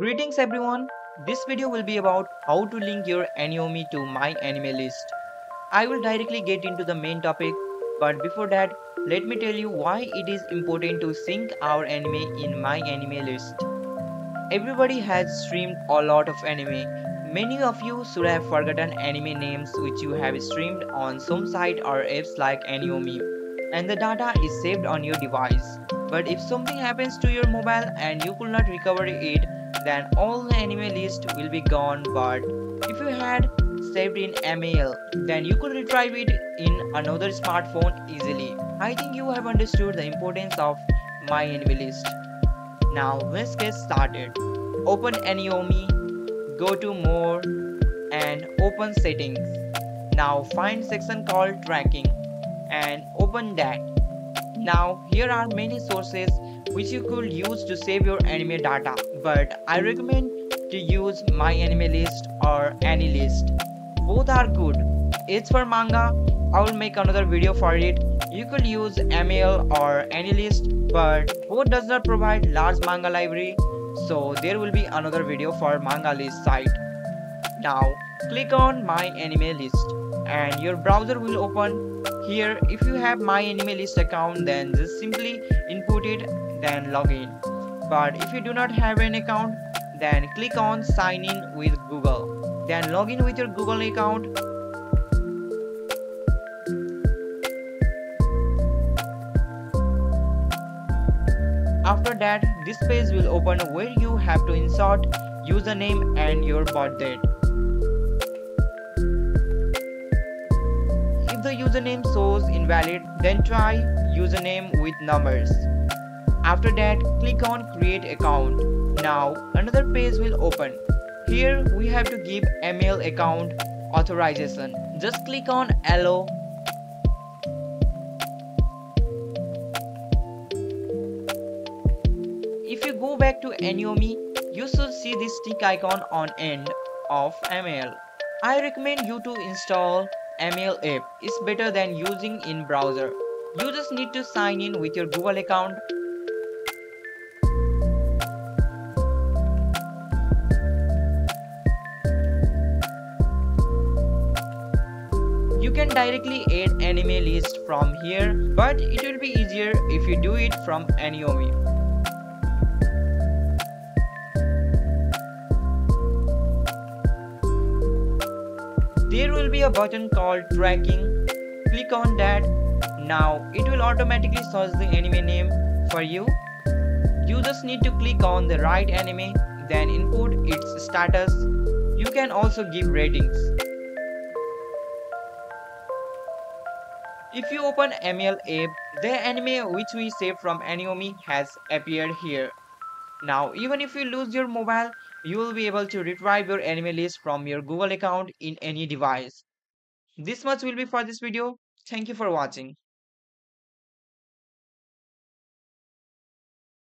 Greetings everyone, this video will be about how to link your Aniyomi to MyAnimeList. I will directly get into the main topic, but before that, let me tell you why it is important to sync our anime in MyAnimeList. Everybody has streamed a lot of anime. Many of you should have forgotten anime names which you have streamed on some site or apps like Aniyomi, and the data is saved on your device. But if something happens to your mobile and you could not recover it, then all the anime list will be gone. But if you had saved in MAL, then you could retrieve it in another smartphone easily. I think you have understood the importance of MyAnimeList. Now let's get started. Open Aniyomi, go to More and open Settings. Now find section called Tracking and open that. Now here are many sources which you could use to save your anime data, but I recommend to use MyAnimeList or AniList. Both are good. It's for manga, I will make another video for it. You could use MAL or AniList, but both does not provide large manga library, so there will be another video for manga list site. Now click on MyAnimeList and your browser will open. Here if you have MyAnimeList account, then just simply input it, then log in. But if you do not have an account, then click on Sign in with Google, then log in with your Google account. After that, this page will open where you have to insert username and your birth date. If the username shows invalid, then try username with numbers. After that, click on Create Account. Now another page will open. Here we have to give ML account authorization. Just click on Allow. If you go back to Aniyomi, you should see this tick icon on end of ML. I recommend you to install ML app. It's better than using in browser. You just need to sign in with your Google account. You can directly add anime list from here, but it will be easier if you do it from Aniyomi. There will be a button called Tracking. Click on that. Now it will automatically search the anime name for you. You just need to click on the right anime, then input its status. You can also give ratings. If you open ML app, the anime which we saved from Aniyomi has appeared here. Now even if you lose your mobile, you will be able to retrieve your anime list from your Google account in any device. This much will be for this video. Thank you for watching.